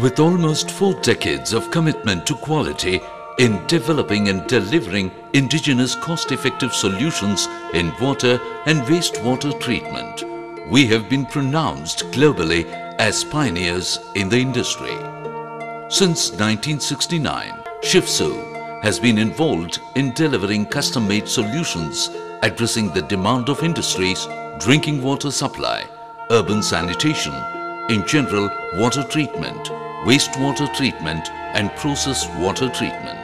With almost 4 decades of commitment to quality in developing and delivering indigenous cost-effective solutions in water and wastewater treatment, we have been pronounced globally as pioneers in the industry. Since 1969, ShivZoo has been involved in delivering custom-made solutions addressing the demand of industries, drinking water supply, urban sanitation, in general water treatment, wastewater treatment and process water treatment.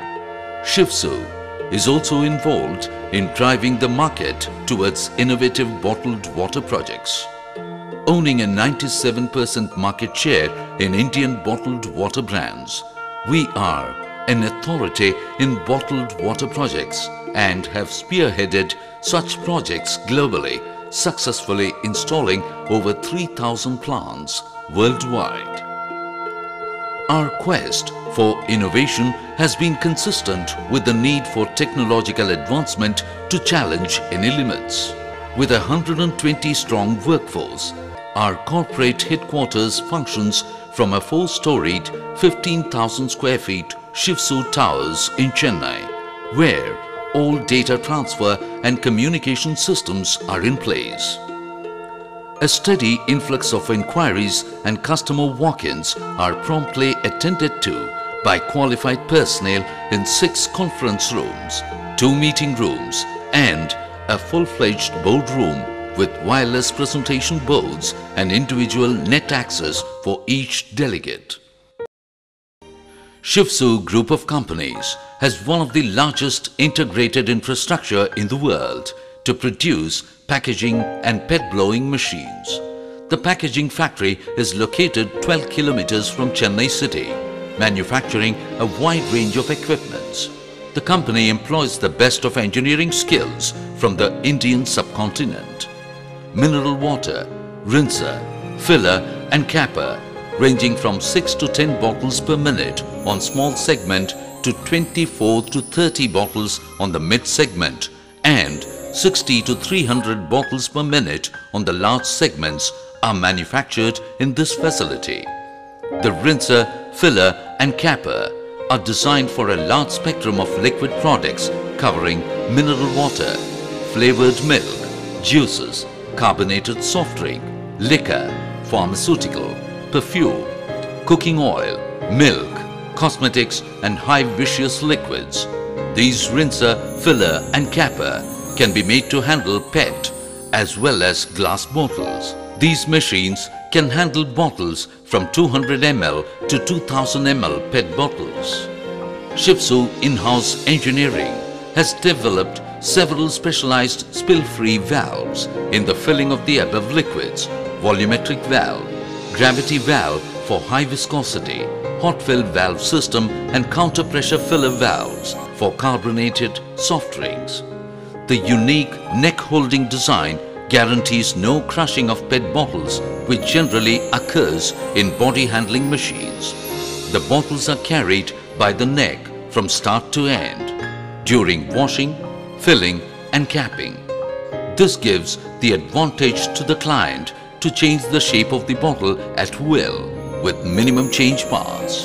ShivZoo is also involved in driving the market towards innovative bottled water projects. Owning a 97% market share in Indian bottled water brands, we are an authority in bottled water projects and have spearheaded such projects globally, successfully installing over 3,000 plants worldwide. Our quest for innovation has been consistent with the need for technological advancement to challenge any limits. With a 120-strong workforce, our corporate headquarters functions from a 4-storied, 15,000 square feet Shivsu Towers in Chennai, where all data transfer and communication systems are in place. A steady influx of inquiries and customer walk-ins are promptly attended to by qualified personnel in 6 conference rooms, 2 meeting rooms and a full-fledged boardroom with wireless presentation boards and individual net access for each delegate. ShivZoo Group of Companies has one of the largest integrated infrastructure in the world to produce packaging and PET blowing machines. The packaging factory is located 12 kilometers from Chennai city, manufacturing a wide range of equipments. The company employs the best of engineering skills from the Indian subcontinent. Mineral water, rinser, filler and capper ranging from 6 to 10 bottles per minute on small segment to 24 to 30 bottles on the mid segment and 60 to 300 bottles per minute on the large segments are manufactured in this facility. The rinser, filler and capper are designed for a large spectrum of liquid products covering mineral water, flavored milk, juices, carbonated soft drink, liquor, pharmaceutical, perfume, cooking oil, milk, cosmetics and high viscous liquids. These rinser, filler and capper can be made to handle PET as well as glass bottles. These machines can handle bottles from 200 ml to 2000 ml PET bottles. ShivZoo in-house engineering has developed several specialized spill-free valves in the filling of the above liquids, volumetric valve, gravity valve for high viscosity, hot fill valve system and counter pressure filler valves for carbonated soft drinks. The unique neck-holding design guarantees no crushing of PET bottles, which generally occurs in body handling machines. The bottles are carried by the neck from start to end during washing, filling and capping. This gives the advantage to the client to change the shape of the bottle at will with minimum change parts.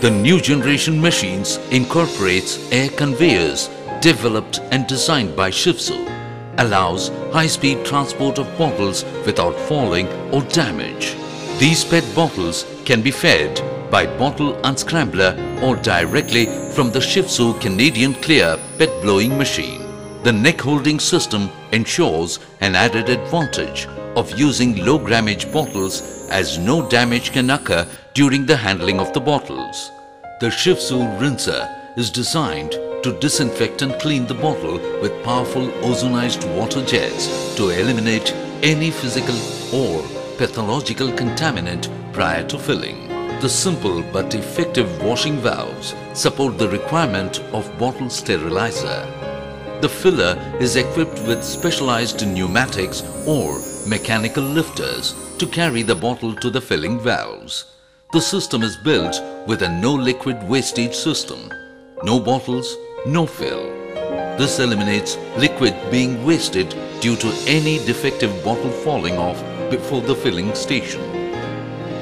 The new generation machines incorporates air conveyors developed and designed by ShivZoo, allows high-speed transport of bottles without falling or damage. These PET bottles can be fed by bottle unscrambler or directly from the ShivZoo Canadian Clear PET blowing machine. The neck-holding system ensures an added advantage of using low-grammage bottles as no damage can occur during the handling of the bottles. The ShivZoo rinser is designed to disinfect and clean the bottle with powerful ozonized water jets to eliminate any physical or pathological contaminant prior to filling. The simple but effective washing valves support the requirement of bottle sterilizer. The filler is equipped with specialized pneumatics or mechanical lifters to carry the bottle to the filling valves. The system is built with a no liquid wastage system. No bottles, no fill. This eliminates liquid being wasted due to any defective bottle falling off before the filling station.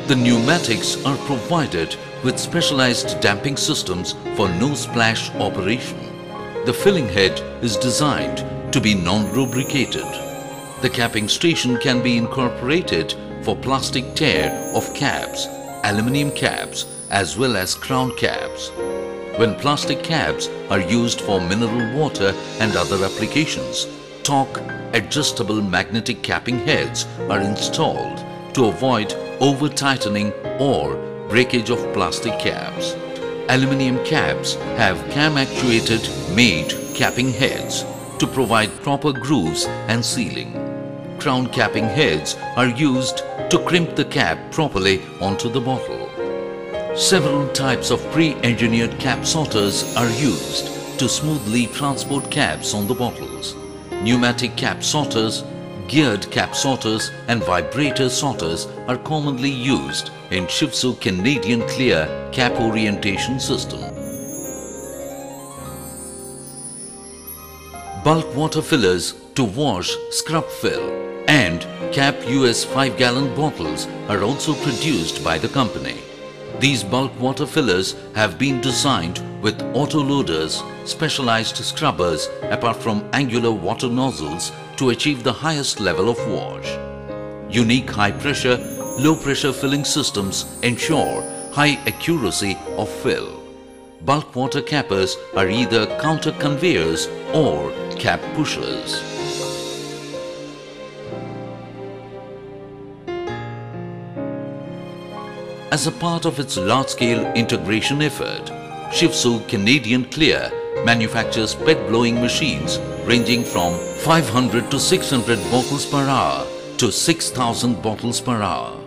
The pneumatics are provided with specialized damping systems for no-splash operation. The filling head is designed to be non-lubricated. The capping station can be incorporated for plastic tear of cabs, aluminium cabs as well as crown cabs. When plastic cabs are used for mineral water and other applications, torque adjustable magnetic capping heads are installed to avoid over-tightening or breakage of plastic caps. Aluminium caps have cam-actuated made capping heads to provide proper grooves and sealing. Crown capping heads are used to crimp the cap properly onto the bottle. Several types of pre-engineered cap sorters are used to smoothly transport caps on the bottles. Pneumatic cap sorters, geared cap sorters and vibrator sorters are commonly used in Shivsu Canadian Clear cap orientation system. Bulk water fillers to wash scrub fill and cap US 5-gallon bottles are also produced by the company. These bulk water fillers have been designed with autoloaders, specialized scrubbers apart from angular water nozzles to achieve the highest level of wash. Unique high-pressure, low-pressure filling systems ensure high accuracy of fill. Bulk water cappers are either counter conveyors or cap pushers. As a part of its large-scale integration effort, Shivsu Canadian Clear manufactures PET blowing machines ranging from 500 to 600 bottles per hour to 6,000 bottles per hour.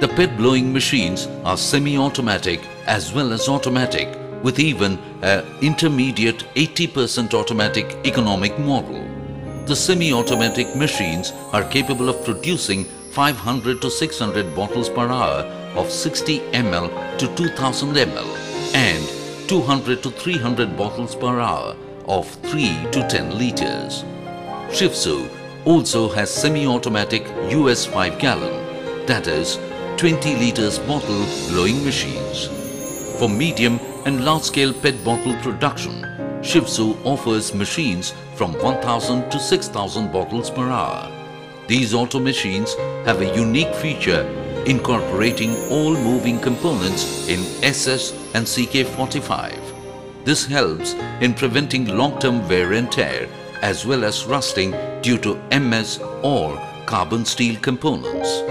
The PET blowing machines are semi-automatic as well as automatic, with even an intermediate 80% automatic economic model. The semi-automatic machines are capable of producing 500 to 600 bottles per hour of 60 ml to 2000 ml and 200 to 300 bottles per hour of 3 to 10 liters. Shivsu also has semi-automatic US 5-gallon, that is 20 liters bottle blowing machines. For medium and large-scale PET bottle production, Shivsu offers machines from 1000 to 6000 bottles per hour. These auto machines have a unique feature incorporating all moving components in SS and CK45. This helps in preventing long-term wear and tear as well as rusting due to MS or carbon steel components.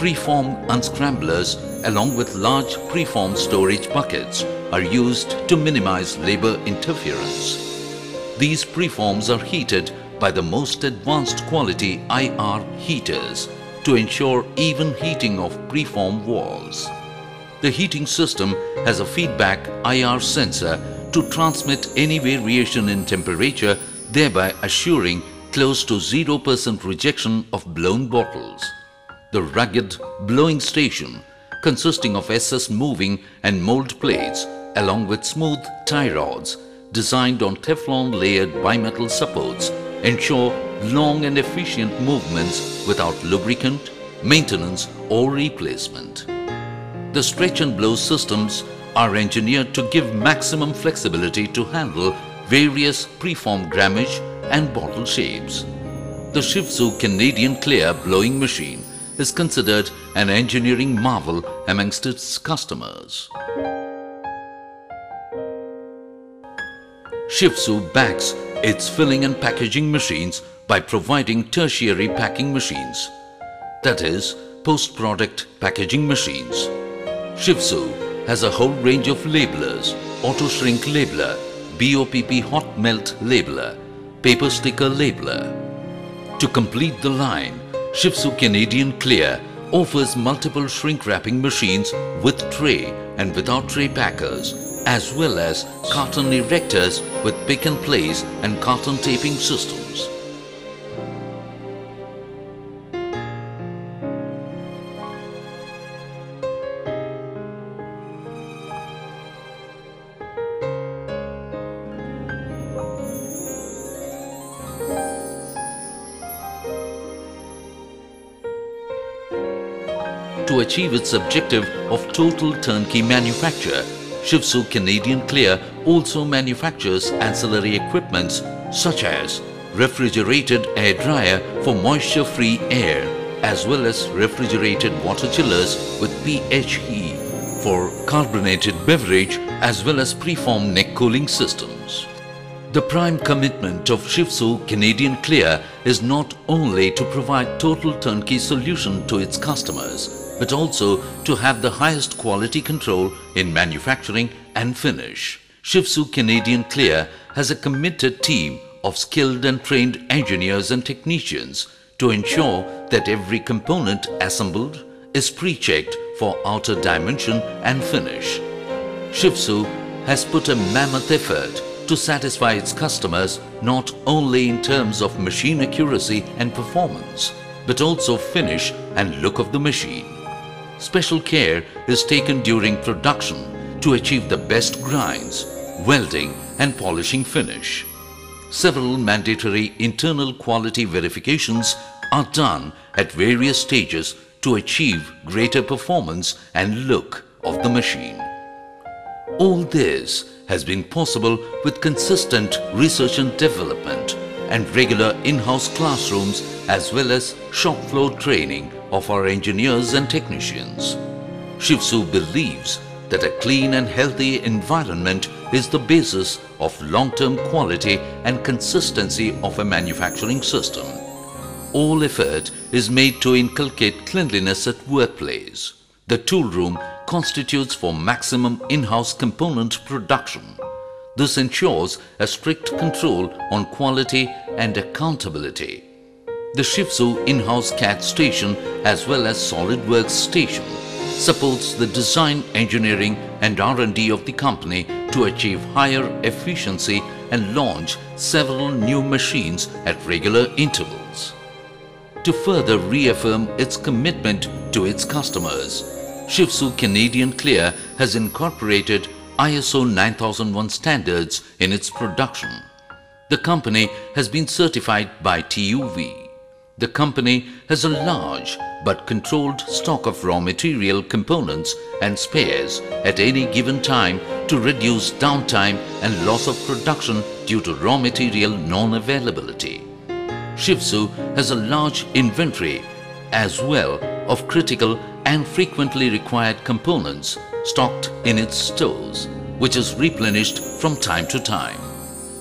Preform unscramblers along with large preform storage buckets are used to minimize labor interference. These preforms are heated by the most advanced quality IR heaters to ensure even heating of preform walls. The heating system has a feedback IR sensor to transmit any variation in temperature, thereby assuring close to 0% rejection of blown bottles. The rugged blowing station, consisting of SS moving and mold plates along with smooth tie rods designed on Teflon layered bimetal supports, ensure long and efficient movements without lubricant, maintenance or replacement. The stretch and blow systems are engineered to give maximum flexibility to handle various preform grammage and bottle shapes. The Shivsu Canadian Clear blowing machine is considered an engineering marvel amongst its customers. Shivsu backs its filling and packaging machines by providing tertiary packing machines, that is, post-product packaging machines. Shivsu has a whole range of labelers, auto-shrink labeler, BOPP hot melt labeler, paper sticker labeler. To complete the line, Shivsu Canadian Clear offers multiple shrink wrapping machines with tray and without tray packers, as well as carton erectors with pick and place and carton taping systems. To to achieve its objective of total turnkey manufacture, Shivsu Canadian Clear also manufactures ancillary equipments such as refrigerated air dryer for moisture-free air, as well as refrigerated water chillers with PHE for carbonated beverage, as well as preformed neck cooling systems. The prime commitment of Shivsu Canadian Clear is not only to provide total turnkey solution to its customers, but also to have the highest quality control in manufacturing and finish. Shivsu Canadian Clear has a committed team of skilled and trained engineers and technicians to ensure that every component assembled is pre-checked for outer dimension and finish. Shivsu has put a mammoth effort to satisfy its customers not only in terms of machine accuracy and performance, but also finish and look of the machine. Special care is taken during production to achieve the best grinds, welding and polishing finish. Several mandatory internal quality verifications are done at various stages to achieve greater performance and look of the machine. All this has been possible with consistent research and development and regular in-house classrooms as well as shop floor training of our engineers and technicians. Shivsu believes that a clean and healthy environment is the basis of long-term quality and consistency of a manufacturing system. All effort is made to inculcate cleanliness at workplace. The tool room constitutes for maximum in-house component production. This ensures a strict control on quality and accountability. The Shivsu in-house CAD station as well as SolidWorks station supports the design, engineering and R&D of the company to achieve higher efficiency and launch several new machines at regular intervals. To further reaffirm its commitment to its customers, Shivsu Canadian Clear has incorporated ISO 9001 standards in its production. The company has been certified by TUV. The company has a large but controlled stock of raw material components and spares at any given time to reduce downtime and loss of production due to raw material non-availability. Shivsu has a large inventory as well of critical and frequently required components stocked in its stores, which is replenished from time to time.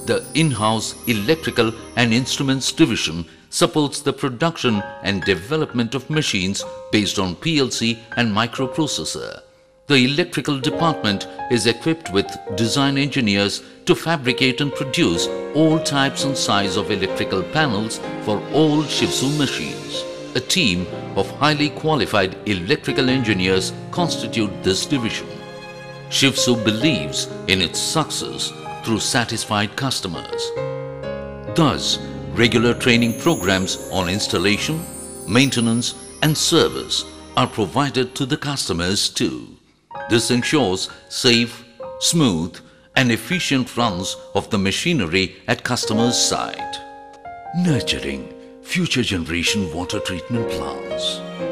The in-house electrical and instruments division supports the production and development of machines based on PLC and microprocessor. The electrical department is equipped with design engineers to fabricate and produce all types and size of electrical panels for all Shivsu machines. A team of highly qualified electrical engineers constitute this division. Shivsu believes in its success through satisfied customers. Thus, regular training programs on installation, maintenance and service are provided to the customers too. This ensures safe, smooth and efficient runs of the machinery at customers' side. Nurturing future generation water treatment plants.